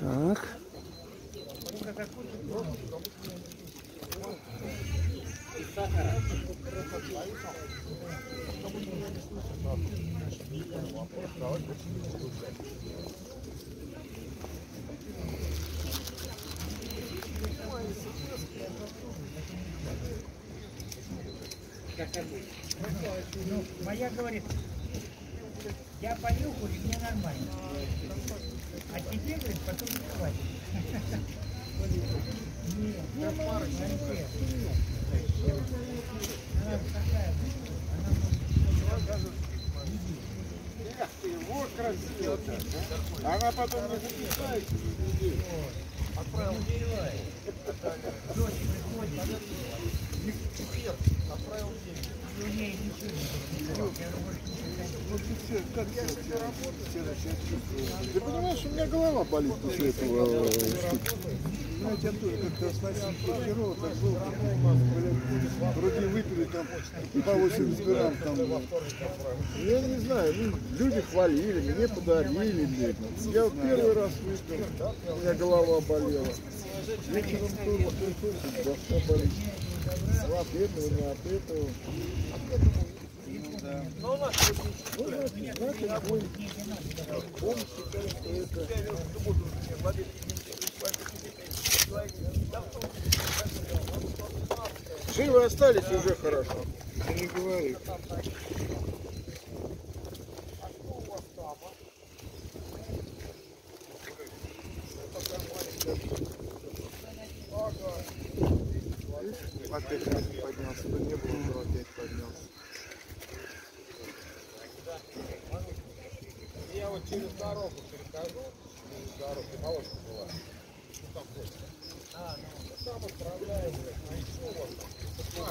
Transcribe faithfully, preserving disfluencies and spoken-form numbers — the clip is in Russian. Так. Моя говорит, я понюхаю, и мне нормально. А тебе, говорит, потом не хватит. Нет, не пара, она такая, она вот красиво. Она потом не записает. Отправил перевай. Дочь приходит, отправил деньги. Я же все работаю, вчера сейчас чувствую. Ты понимаешь, у меня голова болит после этого штуки. Знаете, я тоже как-то оснастил прокиров, так был, вроде выпили там по восемьдесят грамм. Я не знаю, люди хвалили, мне подарили. Я вот первый раз выпил, у меня голова болела. Вечером тоже, голова болит. От этого, не от этого. Ну, у нас живы остались, уже хорошо. Ты не говори. Опять поднялся, то не было, но опять поднялся. Я вот через дорогу перехожу, через дорогу, молочка была. Ну там просто. А, ну там отправляю, блядь, на еще вот.